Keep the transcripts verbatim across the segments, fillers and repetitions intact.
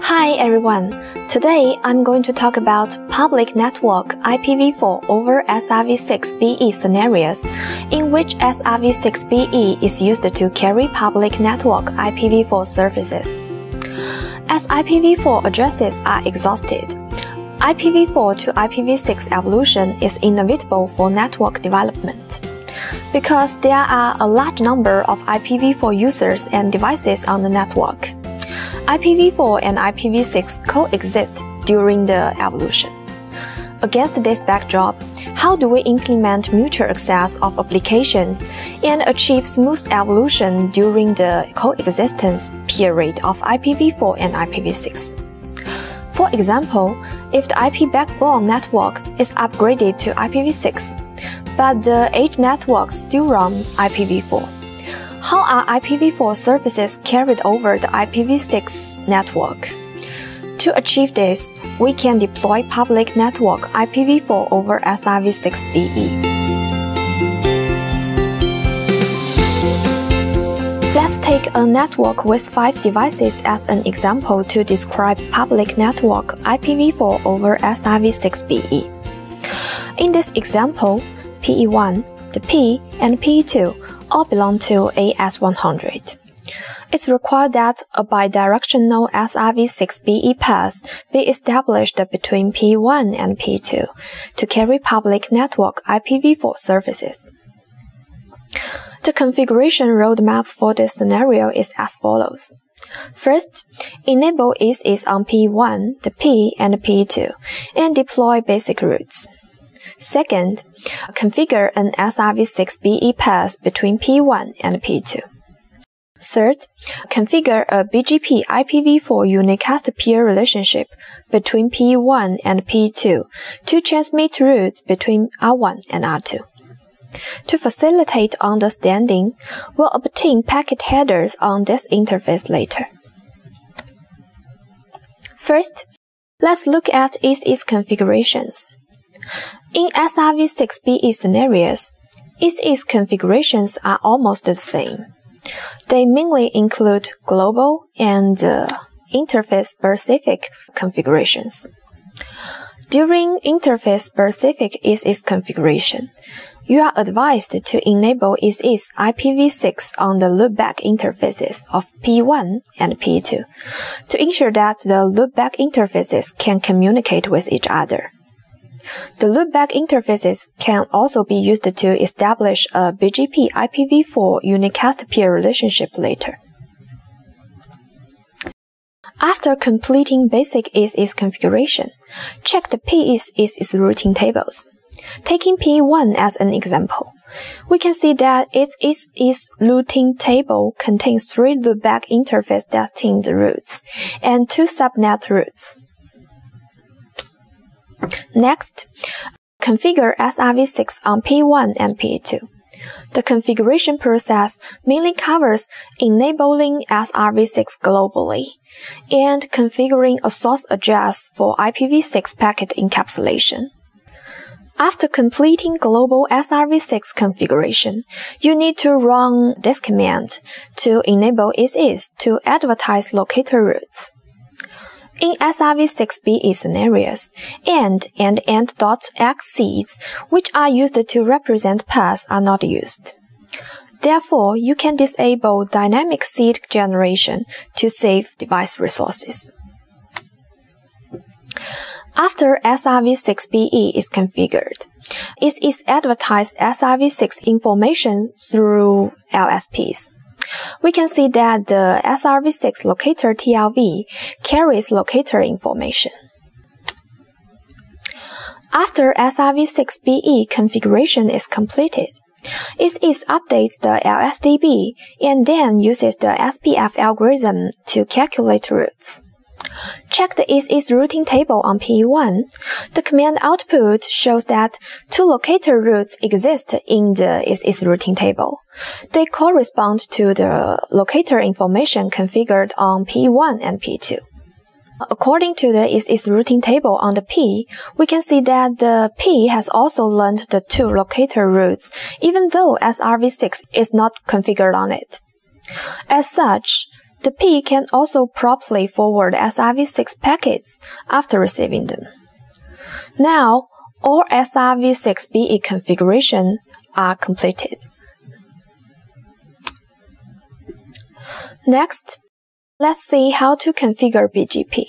Hi everyone! Today I'm going to talk about public network I P v four over S R v six B E scenarios, in which S R v six B E is used to carry public network I P v four services. As I P v four addresses are exhausted, I P v four to I P v six evolution is inevitable for network development. Because there are a large number of I P v four users and devices on the network, I P v four and I P v six coexist during the evolution. Against this backdrop, how do we implement mutual access of applications and achieve smooth evolution during the coexistence period of I P v four and I P v six? For example, if the I P backbone network is upgraded to I P v six, but the edge networks still run I P v four, how are I P v four services carried over the I P v six network? To achieve this, we can deploy public network I P v four over S R v six B E. Let's take a network with five devices as an example to describe public network I P v four over S R v six B E. In this example, P E one, the P, and P E two all belong to A S one hundred. It's required that a bidirectional S R v six B E path be established between P E one and P E two to carry public network I P v four services. The configuration roadmap for this scenario is as follows. First, enable I S I S on P E one, the P, and P E two, and deploy basic routes. Second, configure an S R v six B E path between P E one and P E two. Third, configure a B G P I P v four unicast peer relationship between P E one and P E two to transmit routes between R one and R two. To facilitate understanding, we'll obtain packet headers on this interface later. First, let's look at I S I S configurations. In S R v six B E scenarios, I S I S configurations are almost the same. They mainly include global and uh, interface-specific configurations. During interface-specific I S I S configuration, you are advised to enable I S I S I P v six on the loopback interfaces of P E one and P E two to ensure that the loopback interfaces can communicate with each other. The loopback interfaces can also be used to establish a B G P I P v four unicast peer relationship later. After completing basic I S I S configuration, check the P I S I S I S routing tables. Taking P E one as an example, we can see that its I S I S routing table contains three loopback interface destined routes and two subnet routes. Next, configure S R v six on P E one and P E two. The configuration process mainly covers enabling S R v six globally and configuring a source address for I P v six packet encapsulation. After completing global S R v six configuration, you need to run this command to enable I S I S to advertise locator routes. In S R v six B E scenarios, End and End.X seeds, which are used to represent paths, are not used. Therefore, you can disable dynamic seed generation to save device resources. After S R v six B E is configured, it is advertised S R v six information through L S Ps. We can see that the S R v six locator T L V carries locator information. After S R v six B E configuration is completed, I S I S updates the L S D B and then uses the S P F algorithm to calculate routes. Check the I S I S routing table on P E one. The command output shows that two locator routes exist in the I S I S routing table. They correspond to the locator information configured on P E one and P E two. According to the I S I S routing table on the P, we can see that the P has also learned the two locator routes, even though S R v six is not configured on it. As such, The P E can also promptly forward S R v six packets after receiving them. Now, all S R v six B E configuration are completed. Next, let's see how to configure B G P.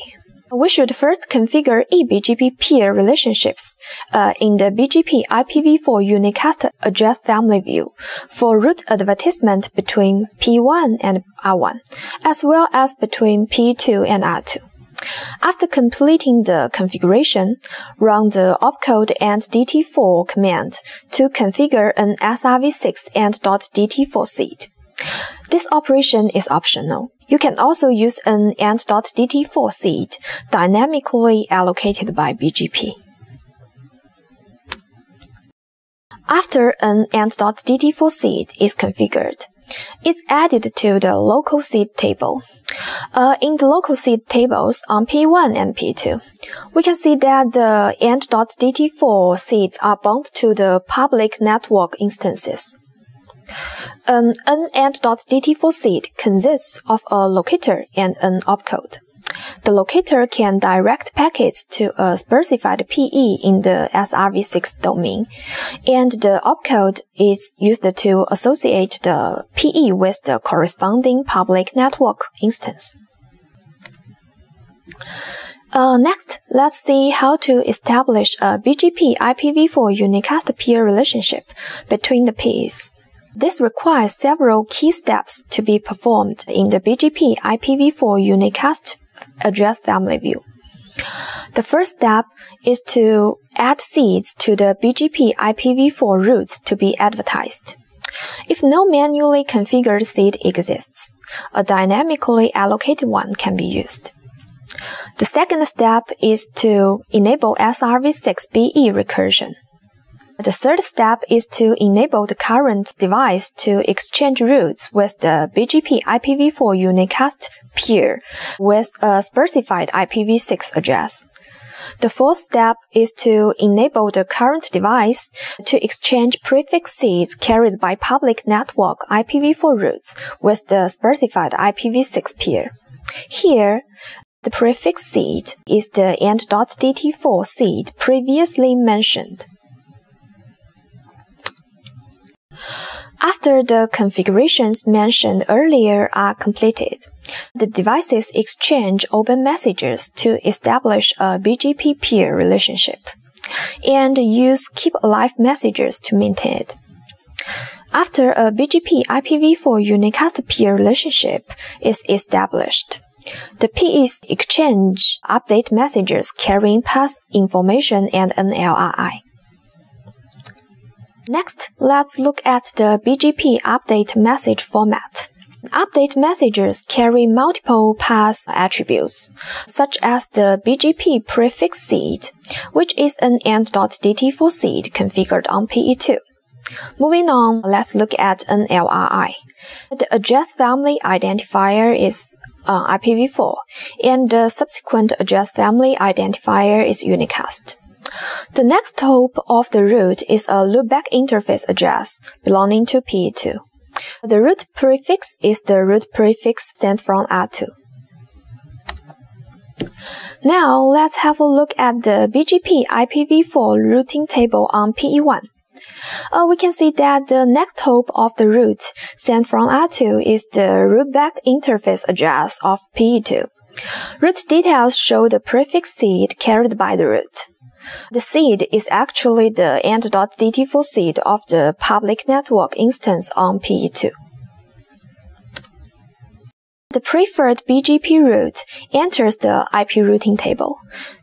We should first configure eBGP peer relationships uh, in the B G P I P v four unicast address family view for route advertisement between P one and R one, as well as between P E two and R two. After completing the configuration, run the opcode End dot D T four command to configure an S R v six End dot D T four seed. This operation is optional. You can also use an End dot D T four seed dynamically allocated by B G P. After an End dot D T four seed is configured, it's added to the local seed table. Uh, in the local seed tables on P one and P two, we can see that the End dot D T four seeds are bound to the public network instances. An End dot D T four seed consists of a locator and an opcode. The locator can direct packets to a specified P E in the S R v six domain, and the opcode is used to associate the P E with the corresponding public network instance. Uh, next, let's see how to establish a B G P I P v four unicast peer relationship between the P Es. This requires several key steps to be performed in the B G P I P v four unicast address family view. The first step is to add seeds to the B G P I P v four routes to be advertised. If no manually configured seed exists, a dynamically allocated one can be used. The second step is to enable S R v six B E recursion. The third step is to enable the current device to exchange routes with the B G P I P v four unicast peer with a specified I P v six address. The fourth step is to enable the current device to exchange prefix seeds carried by public network I P v four routes with the specified I P v six peer. Here, the prefix seed is the End dot D T four seed previously mentioned. After the configurations mentioned earlier are completed, the devices exchange open messages to establish a B G P peer relationship, and use keep-alive messages to maintain it. After a B G P I P v four unicast peer relationship is established, the P Es exchange update messages carrying path information and N L R I. Next, let's look at the B G P update message format. Update messages carry multiple path attributes, such as the B G P prefix seed, which is an End dot D T four seed configured on P E two. Moving on, let's look at N L R I. The address family identifier is uh, I P v four, and the subsequent address family identifier is unicast. The next hope of the route is a loopback interface address belonging to P E two. The route prefix is the route prefix sent from R two. Now let's have a look at the B G P I P v four routing table on P E one. Uh, we can see that the next hope of the route sent from R two is the rootback interface address of P E two. Route details show the prefix seed carried by the route. The seed is actually the End dot D T four seed of the public network instance on P E two. The preferred B G P route enters the I P routing table.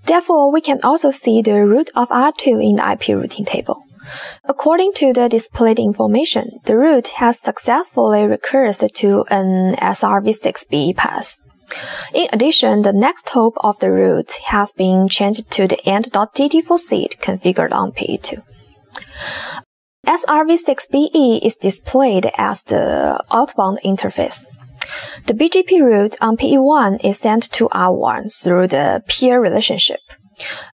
Therefore, we can also see the route of R two in the I P routing table. According to the displayed information, the route has successfully recursed to an S R v six B E path. In addition, the next hope of the route has been changed to the End dot D T four seed configured on P E two. S R v six B E is displayed as the outbound interface. The B G P route on P E one is sent to R one through the peer relationship.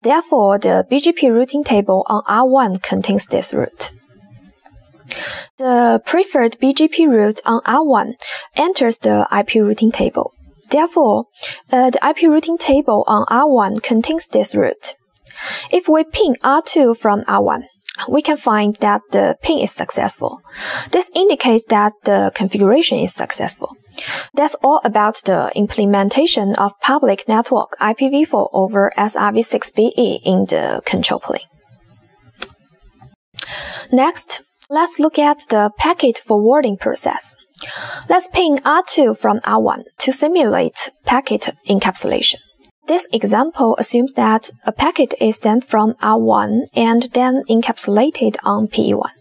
Therefore, the B G P routing table on R one contains this route. The preferred B G P route on R one enters the I P routing table. Therefore, uh, the I P routing table on R one contains this route. If we ping R two from R one, we can find that the ping is successful. This indicates that the configuration is successful. That's all about the implementation of public network I P v four over S R v six B E in the control plane. Next, let's look at the packet forwarding process. Let's ping R two from R one to simulate packet encapsulation. This example assumes that a packet is sent from R one and then encapsulated on P E one.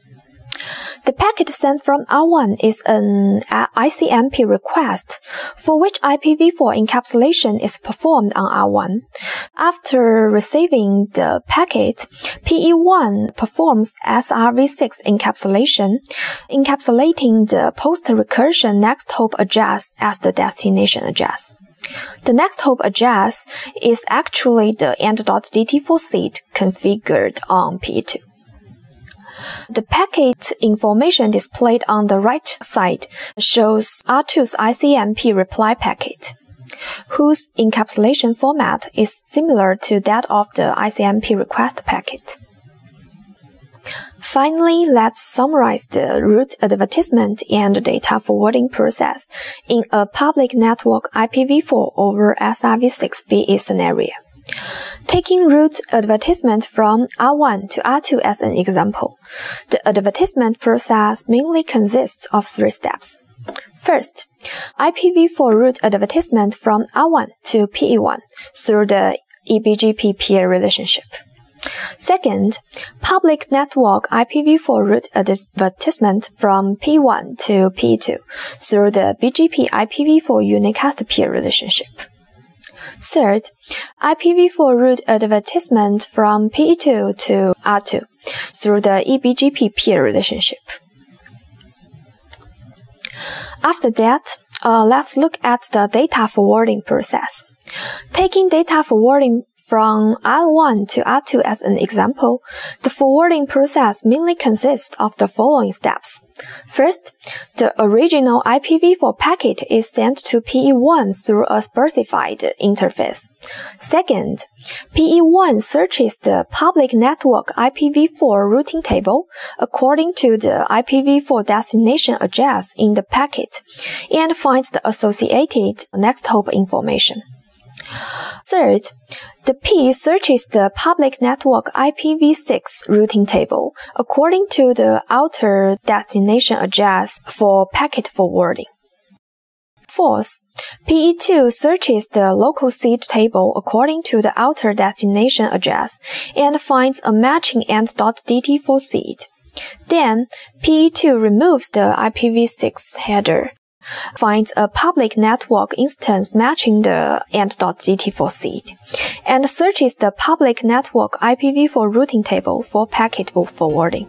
The packet sent from R one is an I C M P request for which I P v four encapsulation is performed on R one. After receiving the packet, P E one performs S R v six encapsulation, encapsulating the post-recursion next hop address as the destination address. The next hop address is actually the End dot D T four seed configured on P E two. The packet information displayed on the right side shows R two's I C M P reply packet, whose encapsulation format is similar to that of the I C M P request packet. Finally, let's summarize the route advertisement and data forwarding process in a public network I P v four over S R v six B E scenario. Taking route advertisement from R one to R two as an example, the advertisement process mainly consists of three steps. First, I P v four route advertisement from R one to P E one through the e B G P peer relationship. Second, public network I P v four route advertisement from P E one to P E two through the B G P I P v four unicast peer relationship. Third, I P v four route advertisement from P E two to R two through the e B G P peer relationship. After that, uh, let's look at the data forwarding process. Taking data forwarding from R one to R two as an example, the forwarding process mainly consists of the following steps. First, the original I P v four packet is sent to P E one through a specified interface. Second, P E one searches the public network I P v four routing table according to the I P v four destination address in the packet and finds the associated next hop information. Third, the P searches the public network I P v six routing table according to the outer destination address for packet forwarding. Fourth, P E two searches the local seed table according to the outer destination address and finds a matching End dot D T four seed. Then, P E two removes the I P v six header, finds a public network instance matching the End dot D T four seed, and searches the public network I P v four routing table for packet forwarding.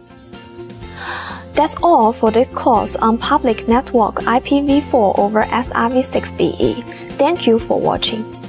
That's all for this course on public network I P v four over S R v six B E. Thank you for watching.